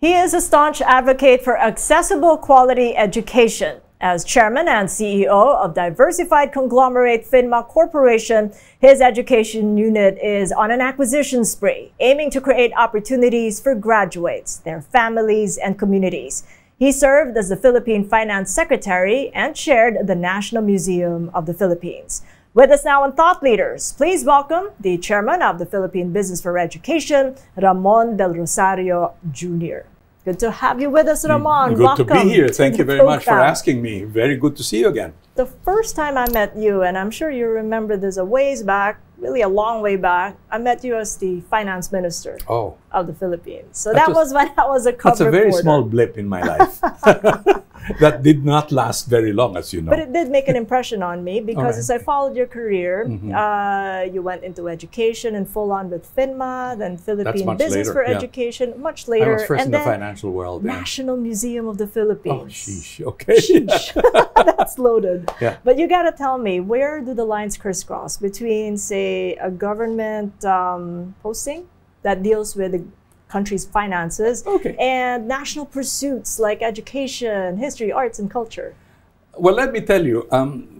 He is a staunch advocate for accessible quality education. As chairman and CEO of diversified conglomerate Phinma Corporation, his education unit is on an acquisition spree, aiming to create opportunities for graduates, their families, and communities. He served as the Philippine Finance Secretary and chaired the National Museum of the Philippines. With us now on Thought Leaders, please welcome the chairman of the Philippine Business for Education, Ramon Del Rosario Jr. Good to have you with us, Ramon. Welcome to be here. Thank you very much for asking me. Very good to see you again. The first time I met you, and I'm sure you remember this a ways back, really a long way back, I met you as the finance minister of the Philippines. So that was when I was a cover reporter. That's a very small blip in my life. That did not last very long, as you know. But it did make an impression on me because as I followed your career, you went into education and full on with Phinma, then Philippine Business for Education, much later. I was first in the financial world. National Museum of the Philippines. Oh, sheesh. Okay. Sheesh. That's loaded. Yeah. But you got to tell me, where do the lines crisscross between, say, a government posting that deals with the country's finances and national pursuits like education, history, arts, and culture? Well, let me tell you,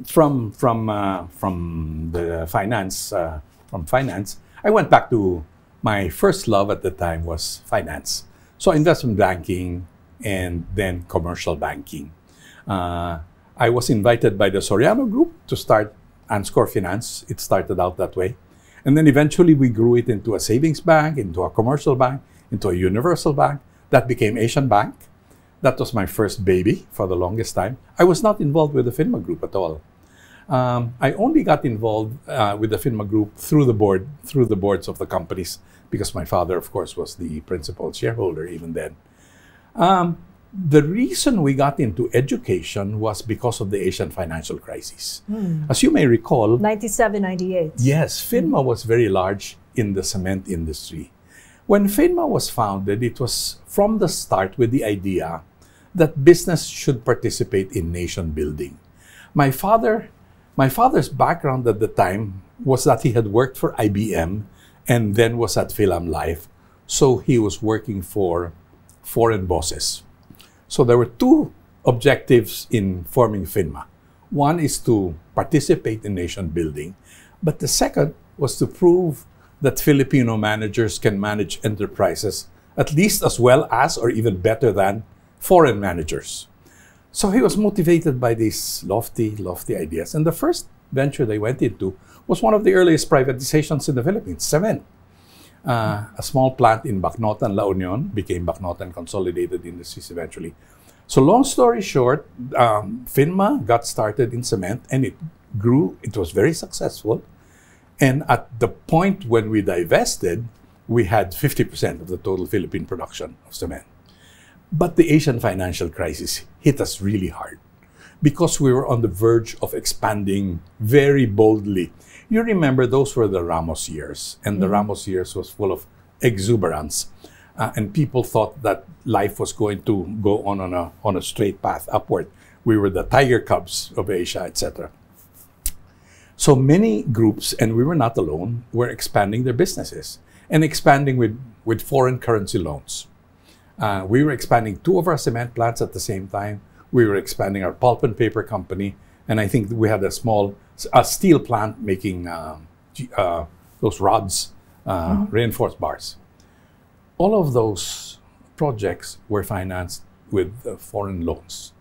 from finance, I went back to my first love at the time was finance. So investment banking and then commercial banking. I was invited by the Soriano Group to start And Score Finance. It started out that way. And then eventually we grew it into a savings bank, into a commercial bank, into a universal bank. That became Asian Bank. That was my first baby for the longest time. I was not involved with the Phinma Group at all. I only got involved with the Phinma Group through the board, through the boards of the companies, because my father, of course, was the principal shareholder even then. The reason we got into education was because of the Asian financial crisis. As you may recall, 97, 98. Yes, Phinma was very large in the cement industry. When Phinma was founded, it was from the start with the idea that business should participate in nation building. My father's background at the time was that he had worked for IBM and then was at Philam Life. So he was working for foreign bosses. So there were two objectives in forming Phinma. One is to participate in nation building, but the second was to prove that Filipino managers can manage enterprises at least as well as or even better than foreign managers. So he was motivated by these lofty, lofty ideas. And the first venture they went into was one of the earliest privatizations in the Philippines, cement. A small plant in Bacnotan, La Union, became Bacnotan Consolidated Industries eventually. So long story short, Phinma got started in cement and it grew. It was very successful. And at the point when we divested, we had 50% of the total Philippine production of cement. But the Asian financial crisis hit us really hard because we were on the verge of expanding very boldly. You remember those were the Ramos years, and the Ramos years was full of exuberance. And people thought that life was going to go on a straight path upward. We were the tiger cubs of Asia, etc. So many groups, and we were not alone, were expanding their businesses and expanding with foreign currency loans. We were expanding two of our cement plants at the same time. We were expanding our pulp and paper company. And I think we had a steel plant making those rods, reinforced bars. All of those projects were financed with foreign loans.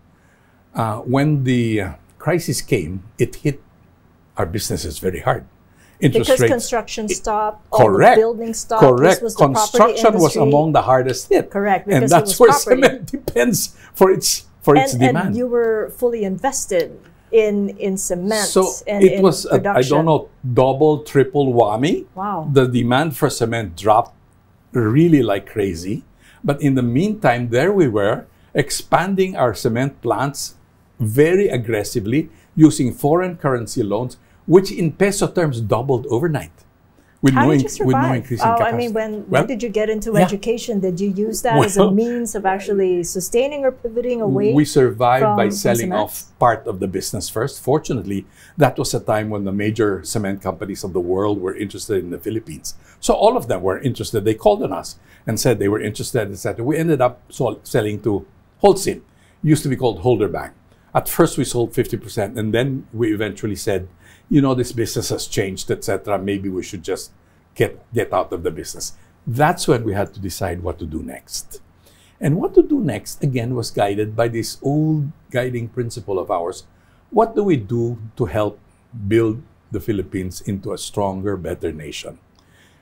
When the crisis came, it hit our businesses very hard. Interest rates, construction stopped, building stopped. Correct. Construction was among the hardest hit. Correct. And that's where cement depends for its demand. And you were fully invested in cement. So and it was, I don't know, double, triple whammy. Wow. The demand for cement dropped really like crazy. But in the meantime, there we were expanding our cement plants very aggressively using foreign currency loans, which in peso terms doubled overnight. How did you survive with no increasing capacity? I mean, when did you get into education? Did you use that as a means of actually sustaining or pivoting away? We survived by selling off part of the business first. Fortunately, that was a time when the major cement companies of the world were interested in the Philippines. So all of them were interested. They called on us and said they were interested, etc. We ended up selling to Holcim, used to be called Holder Bank. At first, we sold 50%, and then we eventually said, you know, this business has changed, etc. Maybe we should just get out of the business. That's when we had to decide what to do next. And what to do next, again, was guided by this old guiding principle of ours. What do we do to help build the Philippines into a stronger, better nation?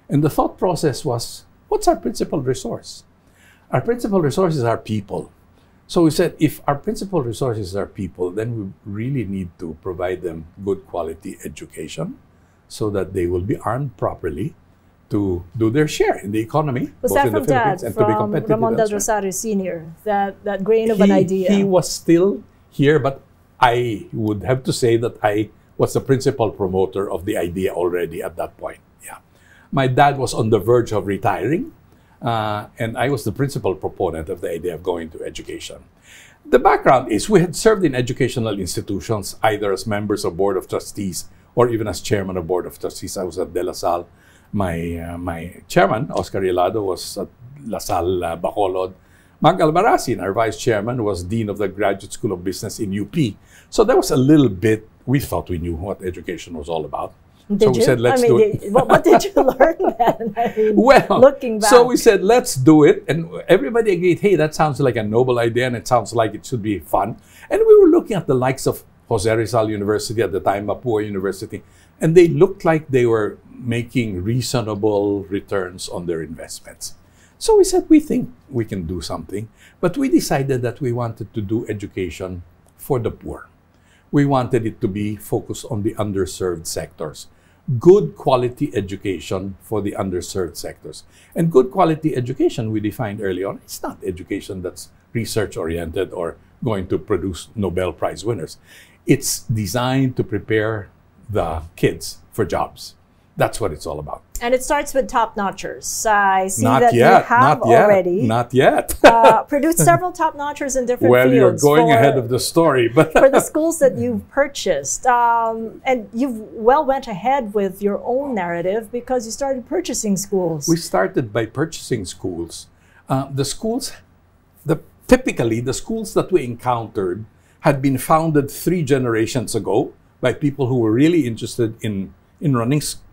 And the thought process was, what's our principal resource? Our principal resource is our people. So we said, if our principal resource is our people, then we really need to provide them good quality education so that they will be armed properly to do their share in the economy, both in the Philippines and to be competitive. Ramon Del Rosario Sr., that grain of an idea. He was still here, but I would have to say that I was the principal promoter of the idea already at that point. Yeah, my dad was on the verge of retiring. And I was the principal proponent of the idea of going to education. The background is we had served in educational institutions, either as members of Board of Trustees or even as chairman of Board of Trustees. I was at De La Salle. My chairman, Oscar Yelado, was at La Salle Bacolod. Mag Albarracin, our vice chairman, was dean of the Graduate School of Business in UP. So there was a little bit, we thought we knew what education was all about. So we said, let's do it. What did you learn then? I mean, looking back. So we said, let's do it. And everybody agreed, hey, that sounds like a noble idea and it sounds like it should be fun. And we were looking at the likes of Jose Rizal University at the time, Mapua University, and they looked like they were making reasonable returns on their investments. So we said, we think we can do something. But we decided that we wanted to do education for the poor. We wanted it to be focused on the underserved sectors. Good quality education for the underserved sectors. And good quality education, we defined early on, it's not education that's research-oriented or going to produce Nobel Prize winners. It's designed to prepare the kids for jobs. That's what it's all about. And it starts with top-notchers. I see that you have already. Not yet. Produced several top-notchers in different fields. Well, you're going ahead of the story. But for the schools that you've purchased. And you've went ahead with your own narrative because you started purchasing schools. We started by purchasing schools. Typically, the schools that we encountered had been founded 3 generations ago by people who were really interested in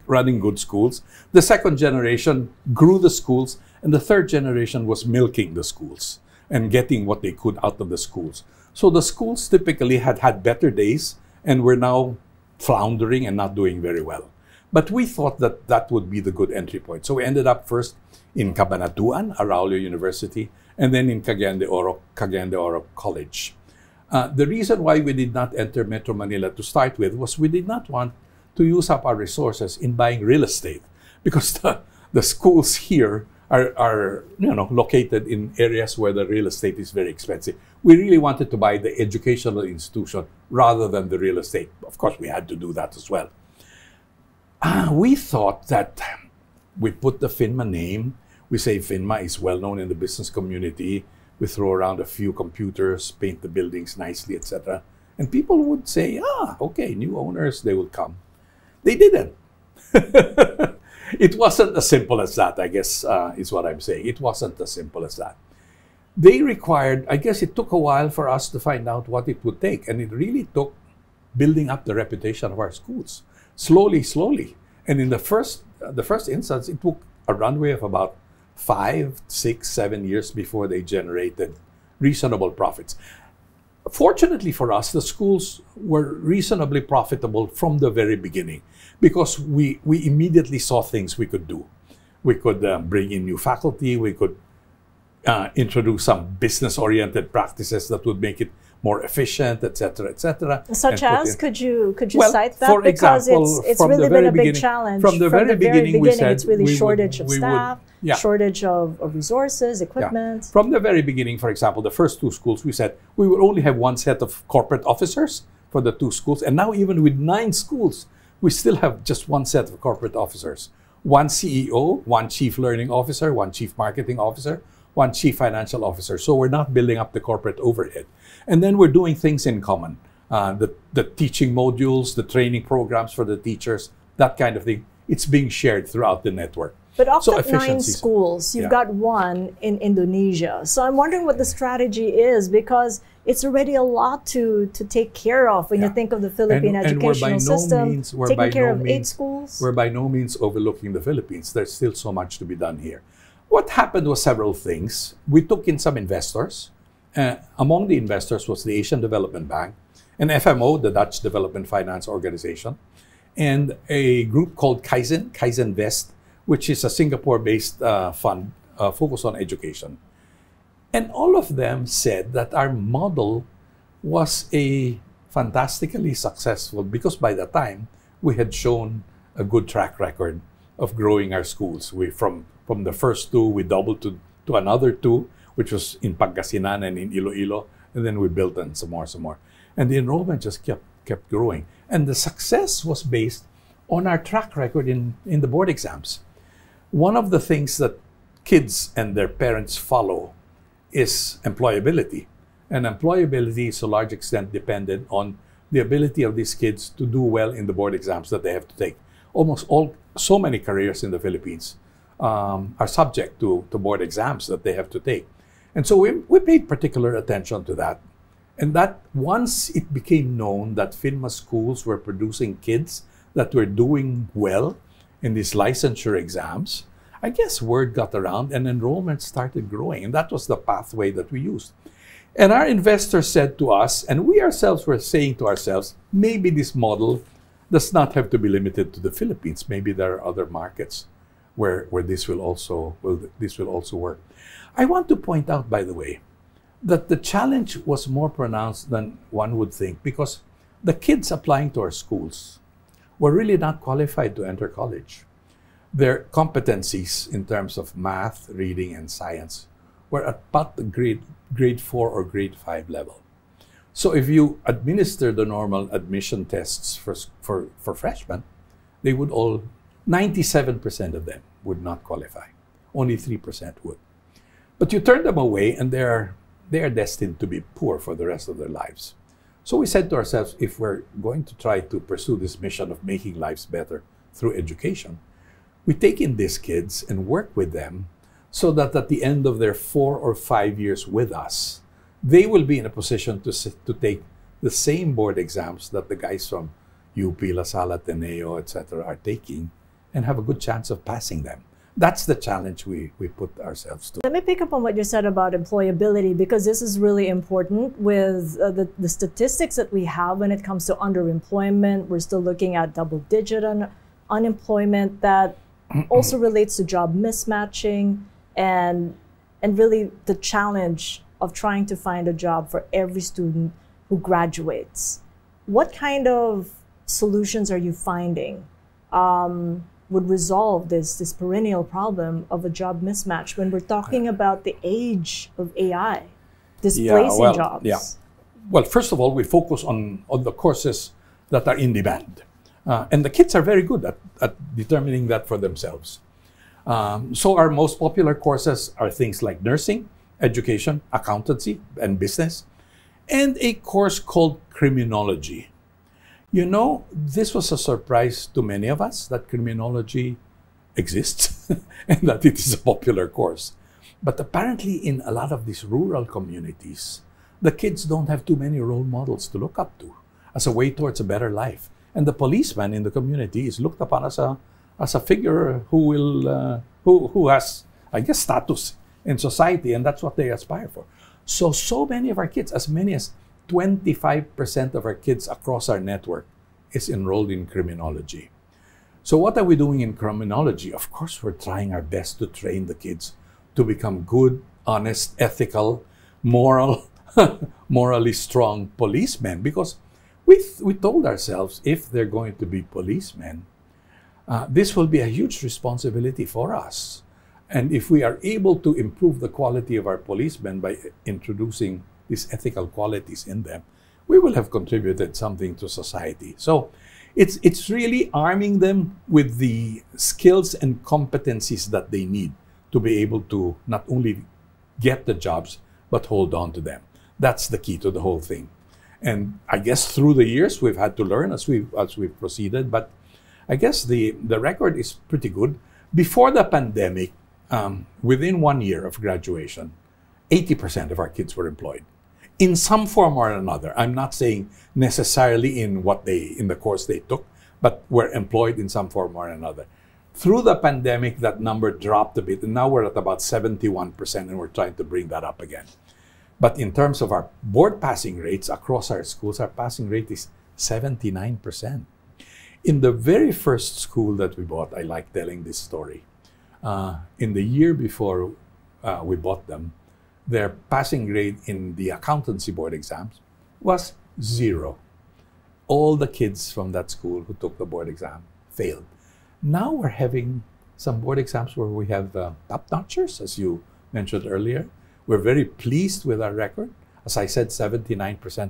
running good schools. The second generation grew the schools, and the third generation was milking the schools and getting what they could out of the schools. So the schools typically had had better days and were now floundering and not doing very well. But we thought that that would be the good entry point. So we ended up first in Cabanatuan, Araullo University, and then in Cagayan de Oro College. The reason why we did not enter Metro Manila to start with was we did not want to use up our resources in buying real estate, because the schools here are located in areas where the real estate is very expensive. We really wanted to buy the educational institution rather than the real estate. Of course, we had to do that as well. We thought that we put the Phinma name. We say Phinma is well known in the business community. We throw around a few computers, paint the buildings nicely, etc. And people would say, ah, okay, new owners, they will come. They didn't. It wasn't as simple as that, I guess, is what I'm saying. It wasn't as simple as that. They required, I guess it took a while for us to find out what it would take. And it really took building up the reputation of our schools, slowly, slowly. And in the first instance, it took a runway of about 5, 6, 7 years before they generated reasonable profits. Fortunately for us, the schools were reasonably profitable from the very beginning because we immediately saw things we could do. We could bring in new faculty. We could introduce some business-oriented practices that would make it more efficient, etc., etc. Such as, could you cite that? Because it's really been a big challenge. From the very beginning, we said it's really shortage of staff. Yeah. Shortage of resources, equipment. Yeah. From the very beginning, for example, the first 2 schools, we said we would only have 1 set of corporate officers for the 2 schools. And now even with 9 schools, we still have just 1 set of corporate officers. one CEO, one chief learning officer, one chief marketing officer, one chief financial officer. So we're not building up the corporate overhead. And then we're doing things in common. The teaching modules, the training programs for the teachers, that kind of thing. It's being shared throughout the network. But of the 9 schools, you've got 1 in Indonesia. So I'm wondering what the strategy is, because it's already a lot to take care of when you think of the Philippine educational system, taking care of 8 schools. We're by no means overlooking the Philippines. There's still so much to be done here. What happened was several things. We took in some investors. Among the investors was the Asian Development Bank, and FMO, the Dutch Development Finance Organization, and a group called Kaizenvest, which is a Singapore-based fund focused on education. And all of them said that our model was a fantastically successful, because by the time, we had shown a good track record of growing our schools. We, from the first 2, we doubled to another 2, which was in Pangasinan and in Iloilo, and then we built on some more. And the enrollment just kept growing. And the success was based on our track record in the board exams. One of the things that kids and their parents follow is employability. And employability is to a large extent dependent on the ability of these kids to do well in the board exams that they have to take. Almost so many careers in the Philippines are subject to board exams that they have to take. And so we paid particular attention to that. And that once it became known that Phinma schools were producing kids that were doing well in these licensure exams, I guess word got around and enrollment started growing. And that was the pathway that we used. And our investors said to us, and we ourselves were saying to ourselves, maybe this model does not have to be limited to the Philippines. Maybe there are other markets where this will also work. I want to point out, by the way, that the challenge was more pronounced than one would think, because the kids applying to our schools were really not qualified to enter college. Their competencies in terms of math, reading, and science were at about the grade 4 or grade 5 level. So if you administer the normal admission tests for freshmen, they would all, 97% of them would not qualify. Only 3% would. But you turn them away and they are destined to be poor for the rest of their lives. So we said to ourselves, if we're going to try to pursue this mission of making lives better through education, we take in these kids and work with them so that at the end of their 4 or 5 years with us, they will be in a position to take the same board exams that the guys from UP, La Salle, Ateneo, etc. are taking and have a good chance of passing them. That's the challenge we put ourselves to. Let me pick up on what you said about employability, because this is really important with the statistics that we have when it comes to underemployment. We're still looking at double-digit unemployment that also relates to job mismatching and really the challenge of trying to find a job for every student who graduates. What kind of solutions are you finding would resolve this perennial problem of a job mismatch when we're talking about the age of AI displacing jobs? Well, first of all, we focus on the courses that are in demand. And the kids are very good at determining that for themselves. So our most popular courses are things like nursing, education, accountancy, and business, and a course called criminology. You know, this was a surprise to many of us that criminology exists and that it is a popular course. But apparently in a lot of these rural communities, the kids don't have too many role models to look up to as a way towards a better life. And the policeman in the community is looked upon as a figure who has, I guess, status in society, and that's what they aspire for. So many of our kids, as many as 25% of our kids across our network is enrolled in criminology. So what are we doing in criminology? Of course, we're trying our best to train the kids to become good, honest, ethical, morally strong policemen, because we told ourselves if they're going to be policemen, this will be a huge responsibility for us. And if we are able to improve the quality of our policemen by introducing these ethical qualities in them, we will have contributed something to society. So It's really arming them with the skills and competencies that they need to be able to not only get the jobs, but hold on to them. That's the key to the whole thing. And I guess through the years, we've had to learn as we've proceeded, but I guess the record is pretty good. Before the pandemic, within 1 year of graduation, 80% of our kids were employed in some form or another. I'm not saying necessarily in the course they took, but were employed in some form or another. Through the pandemic, that number dropped a bit, and now we're at about 71%, and we're trying to bring that up again. But in terms of our board passing rates across our schools, our passing rate is 79%. In the very first school that we bought, I like telling this story. In the year before we bought them, their passing grade in the accountancy board exams was 0. All the kids from that school who took the board exam failed. Now we're having some board exams where we have top-notchers, as you mentioned earlier. We're very pleased with our record. As I said, 79%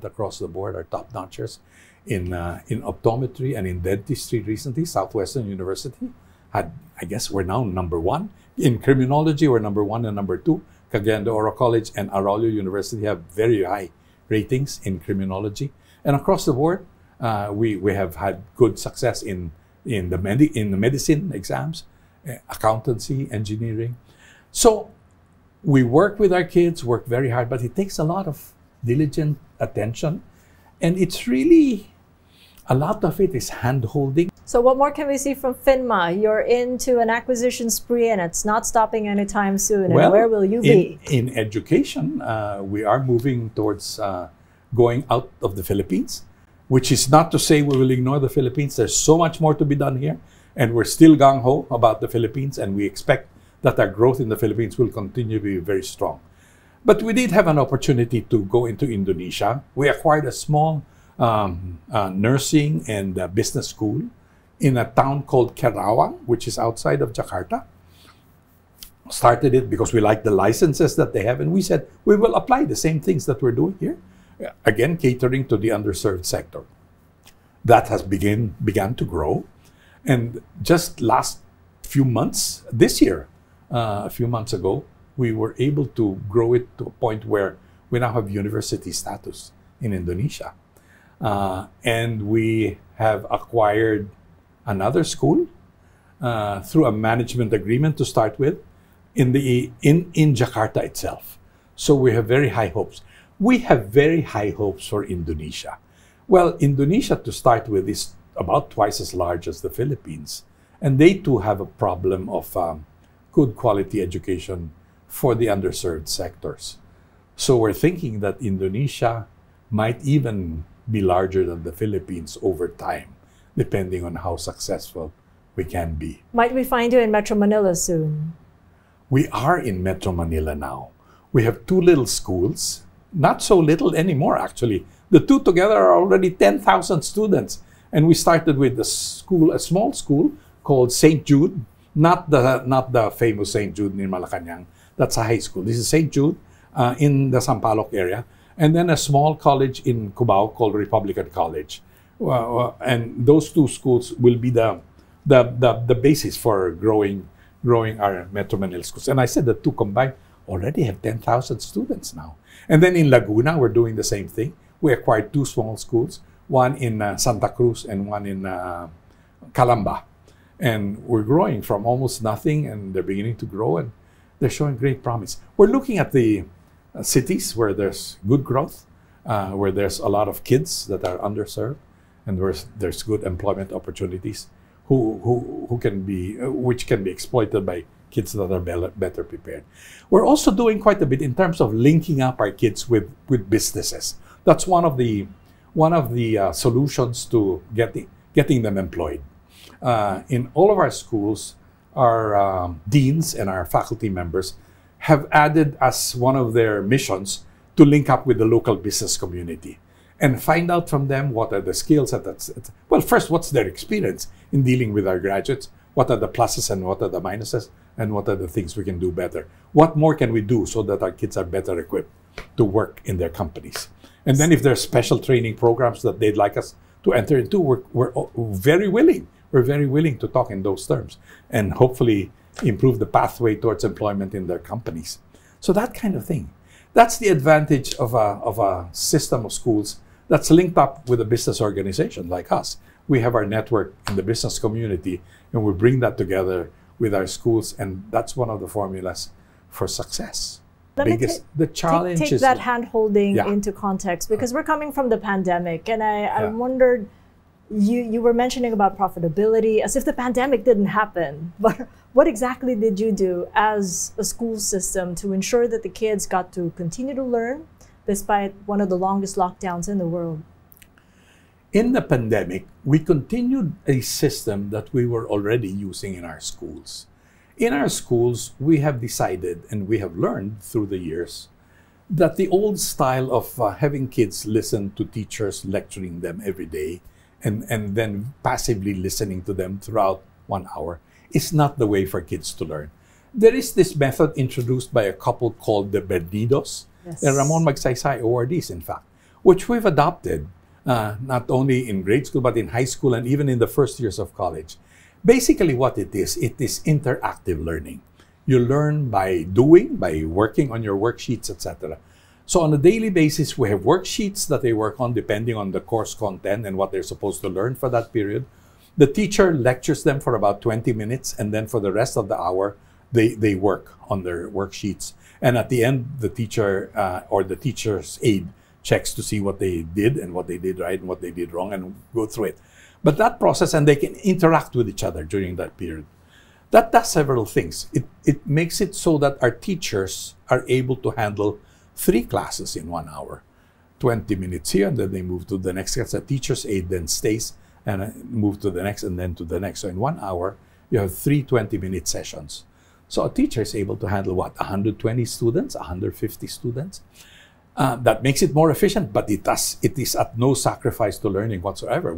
across the board are top-notchers. In optometry and in dentistry recently, Southwestern University had, I guess we're now #1. In criminology, we're #1 and #2. Cagayan de Oro College and Araullo University have very high ratings in criminology. And across the board, we have had good success in the medicine exams, accountancy, engineering. So we work with our kids, work very hard, but it takes a lot of diligent attention. And it's really, a lot of it is hand-holding. So what more can we see from Phinma? You're into an acquisition spree and it's not stopping anytime soon. Well, and where will you be? In education, we are moving towards going out of the Philippines, which is not to say we will ignore the Philippines. There's so much more to be done here. And we're still gung-ho about the Philippines. And we expect that our growth in the Philippines will continue to be very strong. But we did have an opportunity to go into Indonesia. We acquired a small nursing and business school in a town called Kerawang, which is outside of Jakarta. Started it because we liked the licenses that they have, and we said we will apply the same things that we're doing here. Again, catering to the underserved sector. That has began to grow. And just last few months, this year, a few months ago, we were able to grow it to a point where we now have university status in Indonesia. And we have acquired another school through a management agreement to start with in Jakarta itself. So we have very high hopes. We have very high hopes for Indonesia. Well, Indonesia to start with is about twice as large as the Philippines. And they too have a problem of good quality education for the underserved sectors. So we're thinking that Indonesia might even be larger than the Philippines over time, depending on how successful we can be. Might we find you in Metro Manila soon? We are in Metro Manila now. We have two little schools, not so little anymore actually. The two together are already 10,000 students. And we started with a small school called St. Jude, not the famous St. Jude in Malacanang. That's a high school. This is St. Jude in the Sampaloc area. And then a small college in Cubao called Republican College. And those two schools will be the basis for growing our Metro Manila schools. And I said the two combined already have 10,000 students now. And then in Laguna, we're doing the same thing. We acquired two small schools, one in Santa Cruz and one in Calamba. And we're growing from almost nothing, and they're beginning to grow. And they're showing great promise. We're looking at the cities where there's good growth, where there's a lot of kids that are underserved, and where there's good employment opportunities, which can be exploited by kids that are better prepared. We're also doing quite a bit in terms of linking up our kids with businesses. That's one of the solutions to getting them employed. In all of our schools, our deans and our faculty members have added as one of their missions to link up with the local business community and find out from them what are the skills that, well, first, what's their experience in dealing with our graduates? What are the pluses and what are the minuses? And what are the things we can do better? What more can we do so that our kids are better equipped to work in their companies? And then if there's special training programs that they'd like us to enter into, we're very willing to talk in those terms and hopefully improve the pathway towards employment in their companies. So that kind of thing. That's the advantage of a system of schools that's linked up with a business organization like us. We have our network in the business community and we bring that together with our schools, and that's one of the formulas for success. Let me take that hand-holding into context, because we're coming from the pandemic, and I wondered, you were mentioning about profitability as if the pandemic didn't happen, but what exactly did you do as a school system to ensure that the kids got to continue to learn despite one of the longest lockdowns in the world? In the pandemic, we continued a system that we were already using in our schools. In our schools, we have decided and we have learned through the years that the old style of having kids listen to teachers lecturing them every day and then passively listening to them throughout 1 hour is not the way for kids to learn. There is this method introduced by a couple called the Bernidos, and Ramon Magsaysay awardees, in fact, which we've adopted not only in grade school but in high school and even in the first years of college. Basically what it is interactive learning. You learn by doing, by working on your worksheets, etc. So on a daily basis, we have worksheets that they work on depending on the course content and what they're supposed to learn for that period. The teacher lectures them for about 20 minutes, and then for the rest of the hour, they work on their worksheets. And at the end, the teacher or the teacher's aide checks to see what they did and what they did right and what they did wrong and go through it. But that process, and they can interact with each other during that period. That does several things. It makes it so that our teachers are able to handle 3 classes in 1 hour. 20 minutes here, and then they move to the next class. A teacher's aide then stays and move to the next and then to the next. So in 1 hour, you have 3 20-minute sessions. So a teacher is able to handle what? 120 students, 150 students. That makes it more efficient, but it is at no sacrifice to learning whatsoever.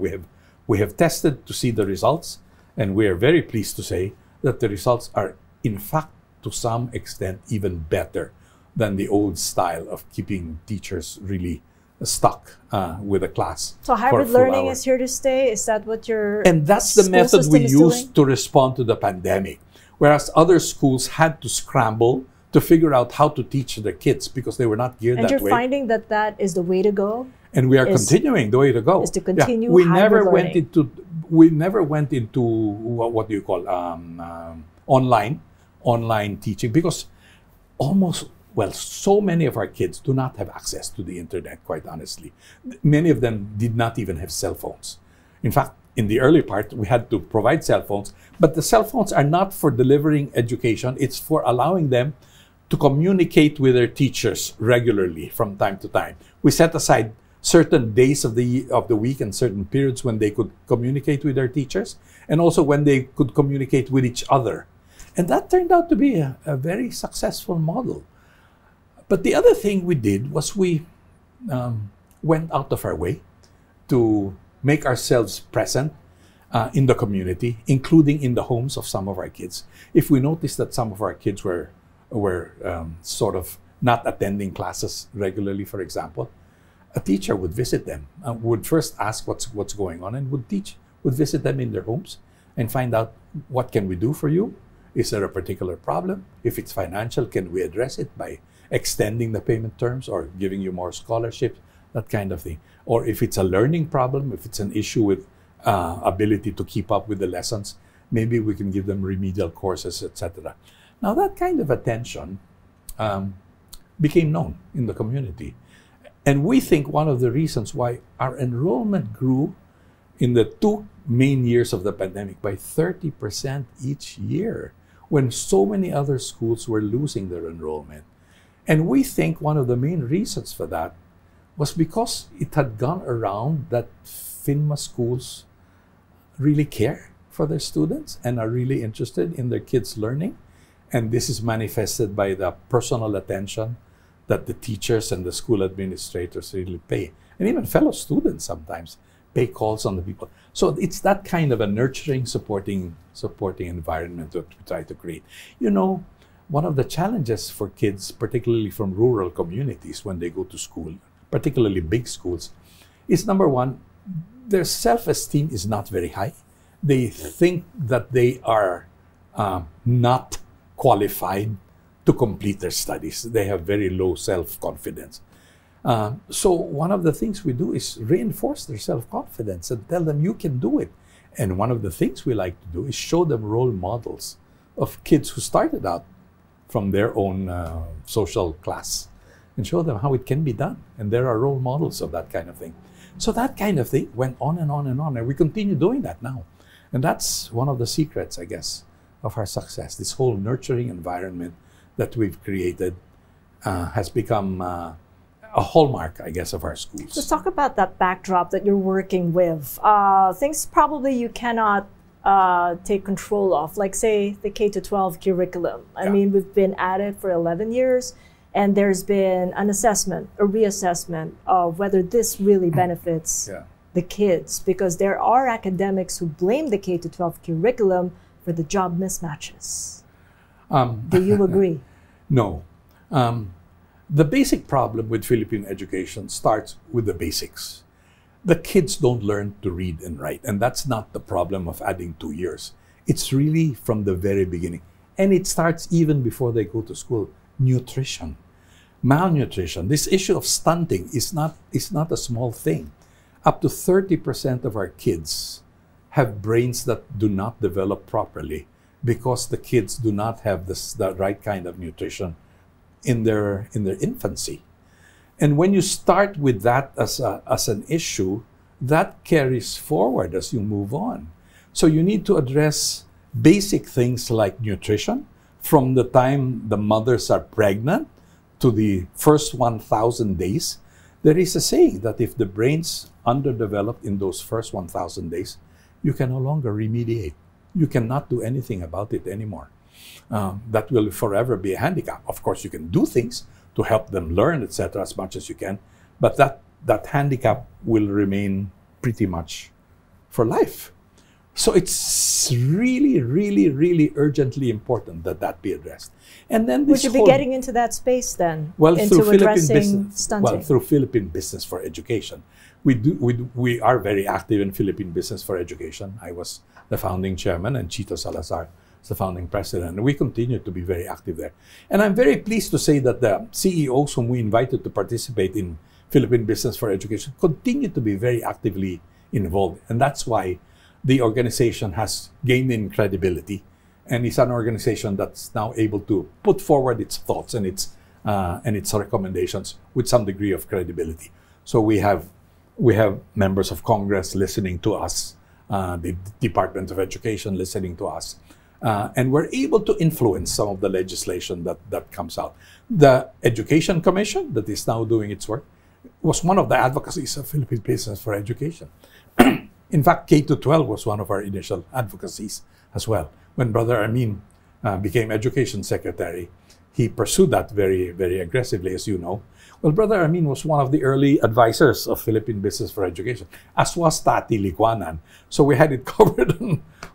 We have tested to see the results, and we are very pleased to say that the results are, in fact, to some extent, even better than the old style of keeping teachers really stuck with a class. So hybrid learning is here to stay? Is that what you're doing? And that's the method we used to respond to the pandemic, whereas other schools had to scramble to figure out how to teach their kids because they were not geared that way. And you're finding that that is the way to go? And we are continuing the way to go. Is to continue hybrid learning. We never went into what do you call online teaching, because almost, well, so many of our kids do not have access to the internet. Quite honestly, many of them did not even have cell phones. In fact, in the early part, we had to provide cell phones, but the cell phones are not for delivering education. It's for allowing them to communicate with their teachers regularly from time to time. We set aside certain days of the week and certain periods when they could communicate with their teachers, and also when they could communicate with each other. And that turned out to be a very successful model. But the other thing we did was we went out of our way to make ourselves present in the community, including in the homes of some of our kids. If we noticed that some of our kids were sort of not attending classes regularly, for example, a teacher would visit them, would first ask what's going on, and would visit them in their homes and find out, what can we do for you? Is there a particular problem? If it's financial, can we address it by extending the payment terms or giving you more scholarships, that kind of thing? Or if it's a learning problem, if it's an issue with ability to keep up with the lessons, maybe we can give them remedial courses, etc. Now that kind of attention became known in the community. And we think one of the reasons why our enrollment grew in the 2 main years of the pandemic by 30% each year, when so many other schools were losing their enrollment. And we think one of the main reasons for that was because it had gone around that Phinma schools really care for their students and are really interested in their kids' learning. And this is manifested by the personal attention that the teachers and the school administrators really pay. And even fellow students sometimes pay calls on the people. So it's that kind of a nurturing, supporting environment that we try to create. You know, one of the challenges for kids, particularly from rural communities when they go to school, particularly big schools, is number one, their self-esteem is not very high. They think that they are not qualified to complete their studies. They have very low self-confidence. So one of the things we do is reinforce their self-confidence and tell them you can do it. And one of the things we like to do is show them role models of kids who started out from their own social class and show them how it can be done. And there are role models of that kind of thing. So that kind of thing went on and on and on, and we continue doing that now. And that's one of the secrets, I guess, of our success. This whole nurturing environment that we've created has become a hallmark, I guess, of our schools. Let's talk about that backdrop that you're working with. Things probably you cannot take control of, like say the K-12 curriculum. I mean, we've been at it for 11 years and there's been an assessment, a reassessment of whether this really benefits the kids, because there are academics who blame the K-12 curriculum for the job mismatches. Do you agree? No. The basic problem with Philippine education starts with the basics. The kids don't learn to read and write, and that's not the problem of adding 2 years. It's really from the very beginning. And it starts even before they go to school. Nutrition, malnutrition, this issue of stunting is not a small thing. Up to 30% of our kids have brains that do not develop properly because the kids do not have the right kind of nutrition in their infancy. And when you start with that as an issue, that carries forward as you move on. So you need to address basic things like nutrition from the time the mothers are pregnant to the first 1,000 days. There is a saying that if the brain's underdeveloped in those first 1,000 days, you can no longer remediate. You cannot do anything about it anymore. That will forever be a handicap. Of course, you can do things to help them learn, etc., as much as you can, but that handicap will remain pretty much for life. So it's really, really, really urgently important that that be addressed. And then this would you be getting into that space then? Well, into through addressing stunting. Well, through Philippine Business for Education, we are very active in Philippine Business for Education. I was the founding chairman, and Chito Salazar, the founding president, and we continue to be very active there. And I'm very pleased to say that the CEOs whom we invited to participate in Philippine Business for Education continue to be very actively involved. And that's why the organization has gained in credibility and is an organization that's now able to put forward its thoughts and its recommendations with some degree of credibility. So we have members of Congress listening to us, the Department of Education listening to us, and we're able to influence some of the legislation that comes out. The Education Commission that is now doing its work was one of the advocacies of Philippine Business for Education. In fact, K-12 was one of our initial advocacies as well. When Brother Armin became Education Secretary, he pursued that very, very aggressively, as you know. Well, Brother Armin was one of the early advisors of Philippine Business for Education, as was Tati Liquanan. So we had it covered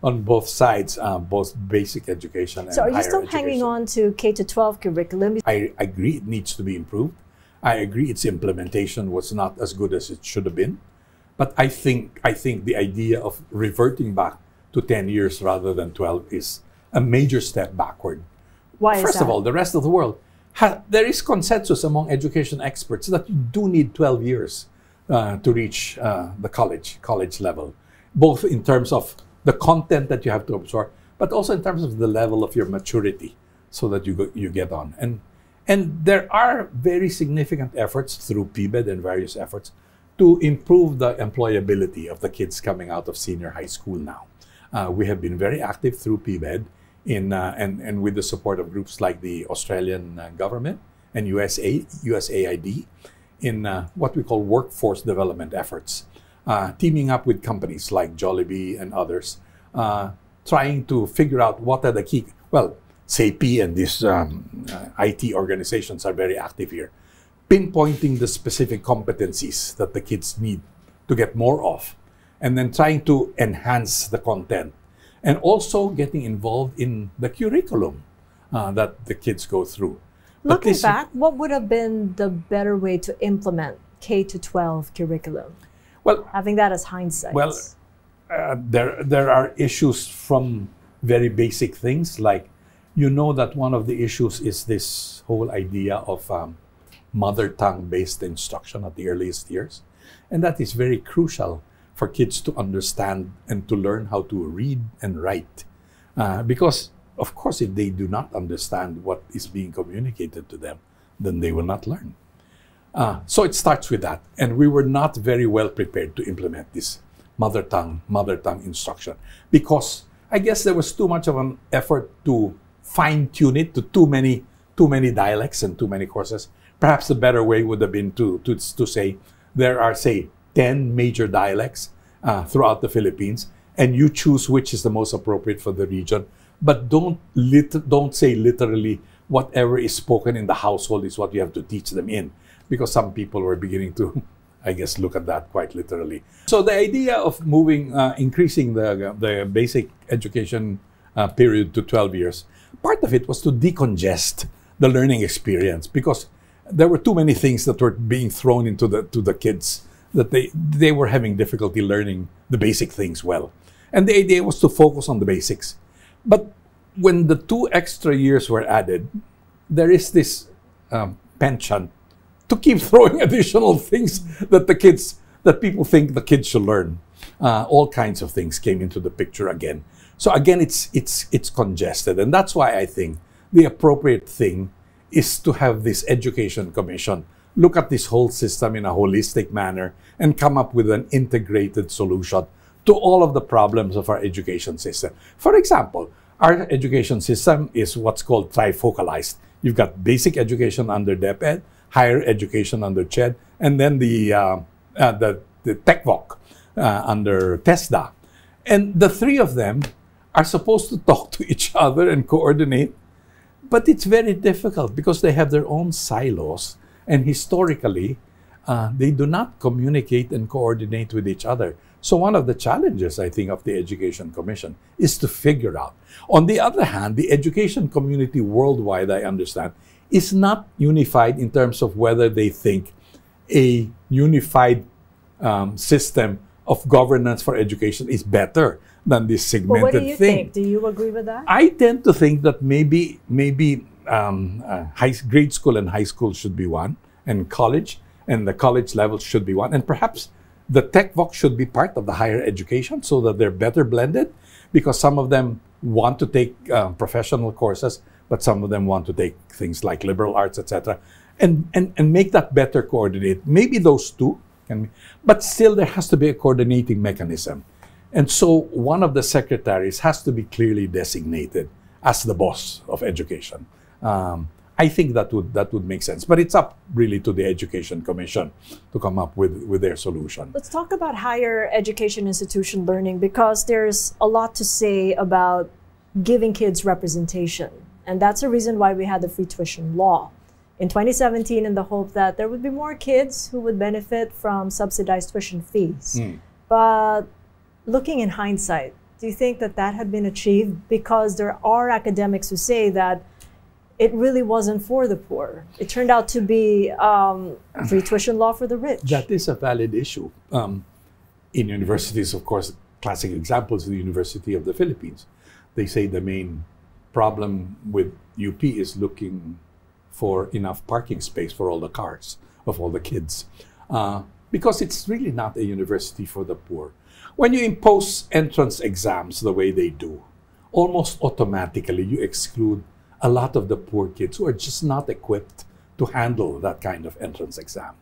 on both sides, both basic education and higher education. So are you still hanging on to K-12 curriculum? I agree it needs to be improved. I agree its implementation was not as good as it should have been. But I think the idea of reverting back to 10 years rather than 12 is a major step backward. Why is that? First of all, the rest of the world, there is consensus among education experts that you do need 12 years to reach the college level, both in terms of the content that you have to absorb, but also in terms of the level of your maturity so that you get on. And there are very significant efforts through PBED and various efforts to improve the employability of the kids coming out of senior high school now. We have been very active through PBED. And with the support of groups like the Australian government and USAID in what we call workforce development efforts, teaming up with companies like Jollibee and others, trying to figure out what are the key. Well, SAPI and these IT organizations are very active here, pinpointing the specific competencies that the kids need to get more of, and then trying to enhance the content. And also getting involved in the curriculum that the kids go through. Looking back, what would have been the better way to implement K-12 curriculum? Well, having that as hindsight. Well, there are issues from very basic things like, you know, that one of the issues is this whole idea of mother tongue-based instruction at the earliest years. And that is very crucial for kids to understand and to learn how to read and write. Because, of course, if they do not understand what is being communicated to them, then they will not learn. So it starts with that. And we were not very well prepared to implement this mother tongue instruction, because I guess there was too much of an effort to fine-tune it to too many dialects and too many courses. Perhaps the better way would have been to say there are, say, 10 major dialects throughout the Philippines, and you choose which is the most appropriate for the region. But don't say literally whatever is spoken in the household is what you have to teach them in, because some people were beginning to, I guess, look at that quite literally. So the idea of increasing the basic education period to 12 years, part of it was to decongest the learning experience, because there were too many things that were being thrown into the kids that they were having difficulty learning the basic things well. And the idea was to focus on the basics. But when the 2 extra years were added, there is this penchant to keep throwing additional things that people think the kids should learn. All kinds of things came into the picture again. So again, it's congested. And that's why I think the appropriate thing is to have this Education Commission look at this whole system in a holistic manner and come up with an integrated solution to all of the problems of our education system. For example, our education system is what's called trifocalized. You've got basic education under DepEd, higher education under CHED, and then the TechVoc under TESDA. And the three of them are supposed to talk to each other and coordinate, but it's very difficult because they have their own silos, and historically, they do not communicate and coordinate with each other. So one of the challenges, I think, of the Education Commission is to figure out. On the other hand, the education community worldwide, I understand, is not unified in terms of whether they think a unified system of governance for education is better than this segmented thing. But what do you think? Do you agree with that? I tend to think that maybe grade school and high school should be one, and college and the college level should be one, and perhaps the TechVoc should be part of the higher education so that they're better blended, because some of them want to take professional courses, but some of them want to take things like liberal arts, etc., and make that better coordinate. Maybe those two can be, but still there has to be a coordinating mechanism. And so one of the secretaries has to be clearly designated as the boss of education. I think that would make sense, but it's up really to the Education Commission to come up with their solution. Let's talk about higher education institution learning, because there's a lot to say about giving kids representation. And that's the reason why we had the free tuition law in 2017, in the hope that there would be more kids who would benefit from subsidized tuition fees. Mm. But looking in hindsight, do you think that that had been achieved? Because there are academics who say that it really wasn't for the poor. It turned out to be free tuition law for the rich. That is a valid issue. In universities, of course, classic examples in the University of the Philippines. They say the main problem with UP is looking for enough parking space for all the cars of all the kids, because it's really not a university for the poor. When you impose entrance exams the way they do, almost automatically you exclude a lot of the poor kids who are just not equipped to handle that kind of entrance exam.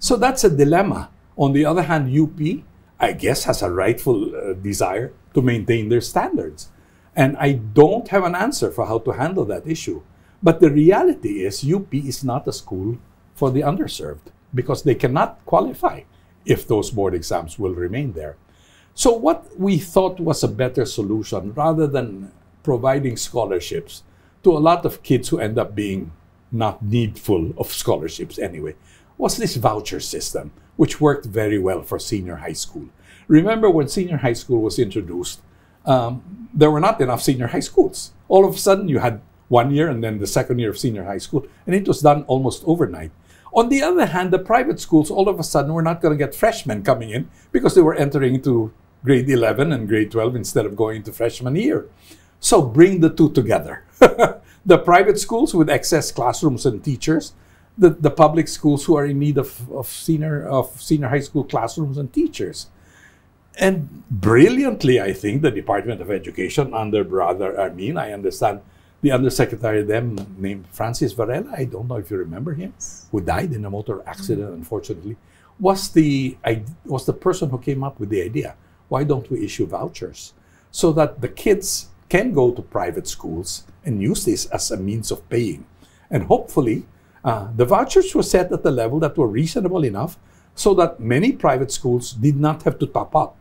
So that's a dilemma. On the other hand, UP, I guess, has a rightful desire to maintain their standards. And I don't have an answer for how to handle that issue. But the reality is UP is not a school for the underserved, because they cannot qualify if those board exams will remain there. So what we thought was a better solution, rather than providing scholarships to a lot of kids who end up being not needful of scholarships anyway, was this voucher system, which worked very well for senior high school. Remember when senior high school was introduced, there were not enough senior high schools. All of a sudden, you had 1 year and then the second year of senior high school, and it was done almost overnight. On the other hand, the private schools, all of a sudden, were not going to get freshmen coming in because they were entering into grade 11 and grade 12 instead of going into freshman year. So bring the two together. The private schools with excess classrooms and teachers, the public schools who are in need of senior high school classrooms and teachers. And brilliantly, I think, the Department of Education under Brother Armin, I understand the undersecretary then named Francis Varela, I don't know if you remember him, who died in a motor accident, unfortunately, was the person who came up with the idea. Why don't we issue vouchers so that the kids can go to private schools and use this as a means of paying? And hopefully, the vouchers were set at the level that were reasonable enough so that many private schools did not have to top up.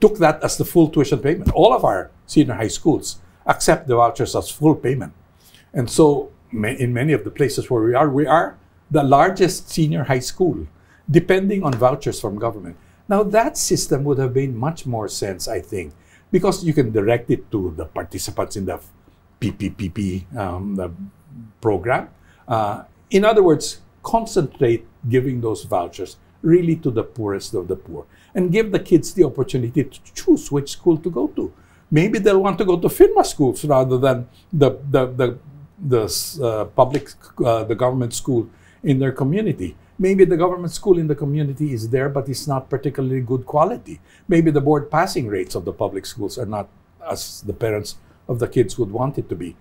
Took that as the full tuition payment. All of our senior high schools accept the vouchers as full payment. And so in many of the places where we are the largest senior high school, depending on vouchers from government. Now that system would have made much more sense, I think, because you can direct it to the participants in the PPPP the program. In other words, concentrate giving those vouchers really to the poorest of the poor and give the kids the opportunity to choose which school to go to. Maybe they'll want to go to Phinma schools rather than the government school in their community. Maybe the government school in the community is there, but it's not particularly good quality. Maybe the board passing rates of the public schools are not as the parents of the kids would want it to be.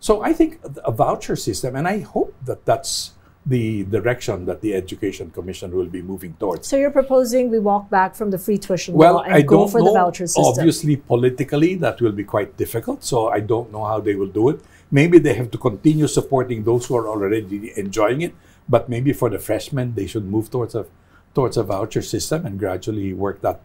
So I think a voucher system, and I hope that that's the direction that the Education Commission will be moving towards. So you're proposing we walk back from the free tuition law and go for the voucher system? Obviously, politically, that will be quite difficult. So I don't know how they will do it. Maybe they have to continue supporting those who are already enjoying it. But maybe for the freshmen, they should move towards a voucher system and gradually work that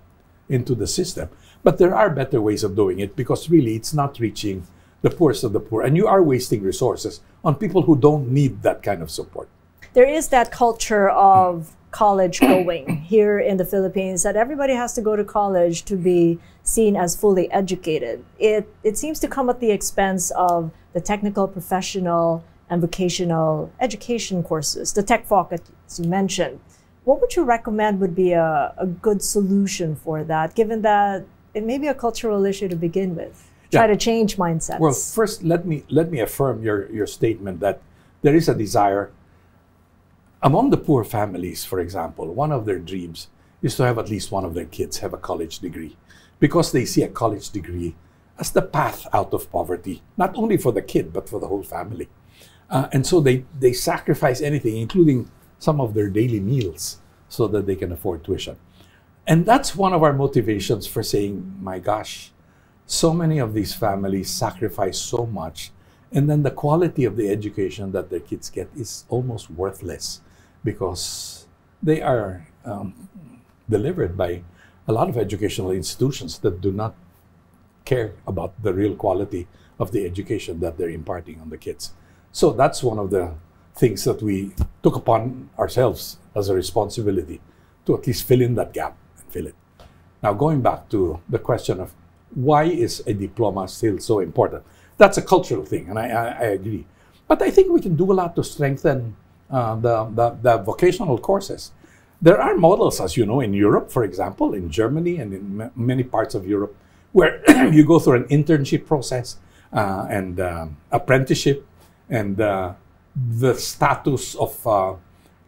into the system. But there are better ways of doing it because really it's not reaching the poorest of the poor. And you are wasting resources on people who don't need that kind of support. There is that culture of college going here in the Philippines that everybody has to go to college to be seen as fully educated. It seems to come at the expense of the technical, professional, and vocational education courses, the tech folk, as you mentioned. What would you recommend would be a good solution for that, given that it may be a cultural issue to begin with? Try to change mindsets. Well, first, let me affirm your statement that there is a desire among the poor families, for example. One of their dreams is to have at least one of their kids have a college degree because they see a college degree as the path out of poverty, not only for the kid, but for the whole family. And so they sacrifice anything, including some of their daily meals, so that they can afford tuition. And that's one of our motivations for saying, my gosh, so many of these families sacrifice so much, and then the quality of the education that their kids get is almost worthless because they are delivered by a lot of educational institutions that do not care about the real quality of the education that they're imparting on the kids. So that's one of the things that we took upon ourselves as a responsibility to at least fill in that gap and fill it. Now, going back to the question of why is a diploma still so important? That's a cultural thing, and I agree. But I think we can do a lot to strengthen the vocational courses. There are models, as you know, in Europe, for example, in Germany and in many parts of Europe, where you go through an internship process and apprenticeship, and the status of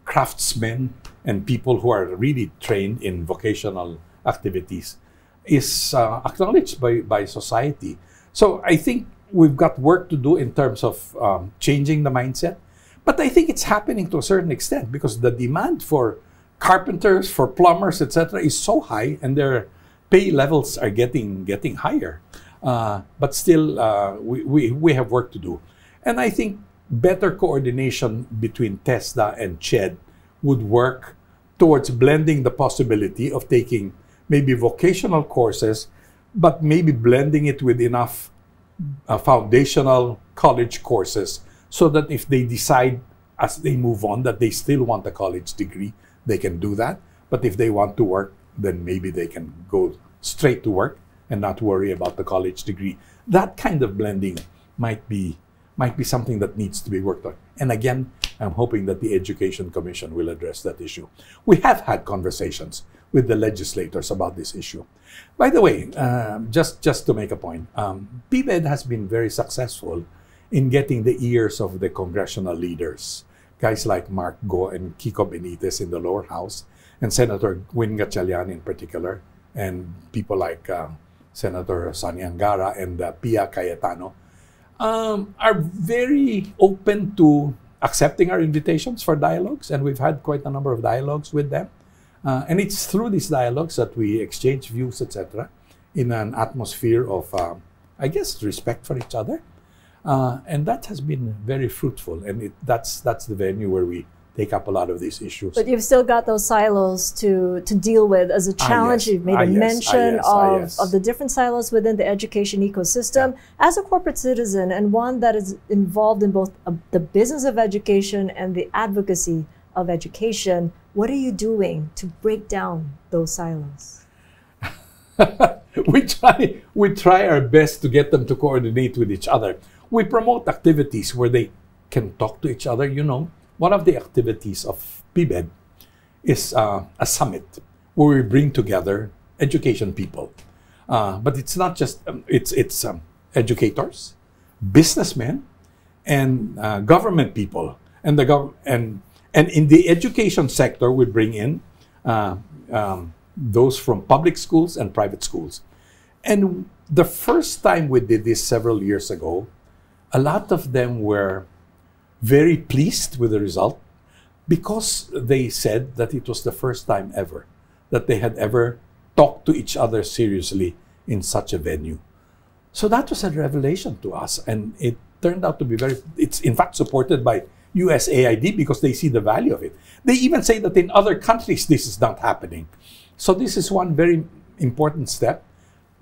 craftsmen and people who are really trained in vocational activities is acknowledged by society. So I think we've got work to do in terms of changing the mindset. But I think it's happening to a certain extent because the demand for carpenters, for plumbers, etc. is so high and their pay levels are getting higher. But still, we have work to do. And I think better coordination between TESDA and CHED would work towards blending the possibility of taking maybe vocational courses, but maybe blending it with enough foundational college courses so that if they decide as they move on that they still want a college degree, they can do that. But if they want to work, then maybe they can go straight to work and not worry about the college degree. That kind of blending might be something that needs to be worked on. And again, I'm hoping that the Education Commission will address that issue. We have had conversations with the legislators about this issue. By the way, just to make a point, DepEd has been very successful in getting the ears of the congressional leaders, guys like Mark Go and Kiko Benitez in the lower house, and Senator Gwyn Gatchalian in particular, and people like Senator Sonia Angara and Pia Cayetano, are very open to accepting our invitations for dialogues, and we've had quite a number of dialogues with them. And it's through these dialogues that we exchange views, etc., in an atmosphere of, I guess, respect for each other. And that has been very fruitful, and that's the venue where we take up a lot of these issues. But you've still got those silos to deal with as a challenge. You've made a mention of the different silos within the education ecosystem. Yeah. As a corporate citizen and one that is involved in both the business of education and the advocacy of education, what are you doing to break down those silos? We try our best to get them to coordinate with each other. We promote activities where they can talk to each other, you know. One of the activities of PBED is a summit where we bring together education people. But it's not just, it's educators, businessmen, and government people. And, and in the education sector, we bring in those from public schools and private schools. And the first time we did this several years ago, a lot of them were very pleased with the result because they said that it was the first time ever that they had ever talked to each other seriously in such a venue. So that was a revelation to us, and it turned out to be very, it's in fact supported by USAID because they see the value of it. They even say that in other countries this is not happening. So this is one very important step.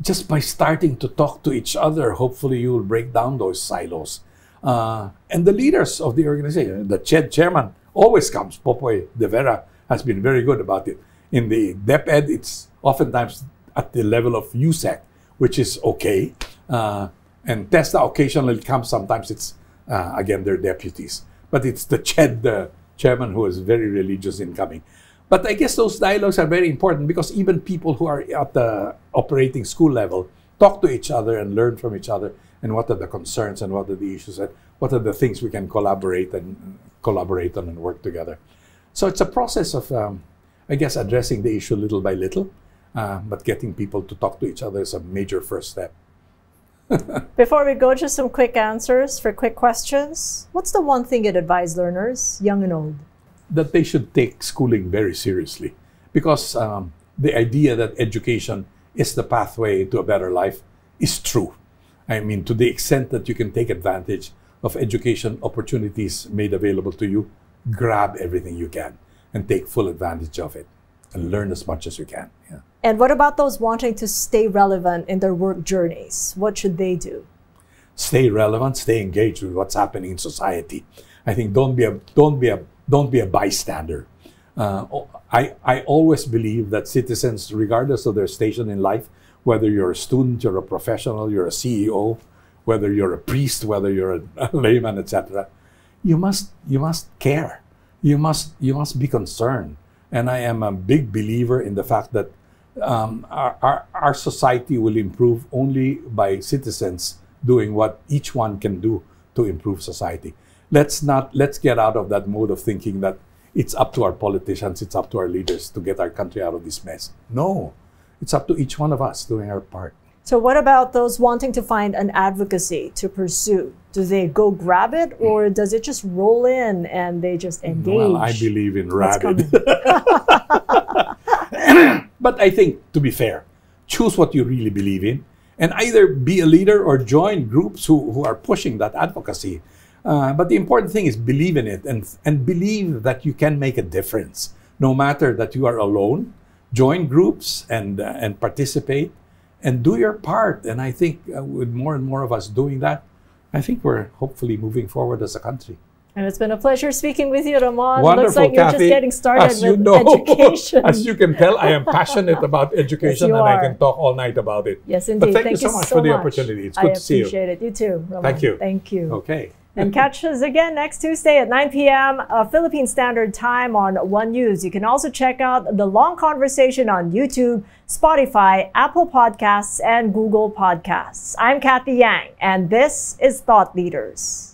Just by starting to talk to each other, hopefully you will break down those silos. And the leaders of the organization, the CHED chairman always comes. Popoy De Vera has been very good about it. In the DepEd, it's oftentimes at the level of USEC, which is okay. And TESDA occasionally comes. Sometimes it's, again, their deputies. But it's the CHED chairman who is very religious in coming. But I guess those dialogues are very important because even people who are at the operating school level talk to each other and learn from each other. And what are the concerns and what are the issues and what are the things we can collaborate on and work together. So it's a process of, I guess, addressing the issue little by little, but getting people to talk to each other is a major first step. Before we go, just some quick answers for quick questions. What's the one thing you'd advise learners, young and old? That they should take schooling very seriously, because the idea that education is the pathway to a better life is true. I mean, to the extent that you can take advantage of education opportunities made available to you, grab everything you can and take full advantage of it and learn as much as you can. Yeah. And what about those wanting to stay relevant in their work journeys? What should they do? Stay relevant, stay engaged with what's happening in society. I think don't be a bystander. I always believe that citizens, regardless of their station in life, whether you're a student, you're a professional, you're a CEO, whether you're a priest, whether you're a layman, etc., you must care. You must be concerned. And I am a big believer in the fact that our society will improve only by citizens doing what each one can do to improve society. Let's get out of that mode of thinking that it's up to our politicians, it's up to our leaders to get our country out of this mess. No. It's up to each one of us doing our part. So what about those wanting to find an advocacy to pursue? Do they go grab it, or does it just roll in and they just engage? Well, I believe in rabid. But I think, to be fair, choose what you really believe in and either be a leader or join groups who are pushing that advocacy. But the important thing is believe in it and believe that you can make a difference, no matter that you are alone. Join groups and participate and do your part. And I think with more and more of us doing that, I think we're hopefully moving forward as a country. And it's been a pleasure speaking with you, Ramon. Wonderful, looks like you're Kathy, just getting started as with you know, education. As you can tell, I am passionate about education. Yes, and I can talk all night about it. Yes, indeed. But thank you so much for the opportunity. It's good to see you. I appreciate it. You too, Ramon. Thank you. Thank you. Okay. And catch us again next Tuesday at 9 p.m. Philippine Standard Time on One News. You can also check out The Long Conversation on YouTube, Spotify, Apple Podcasts, and Google Podcasts. I'm Kathy Yang, and this is Thought Leaders.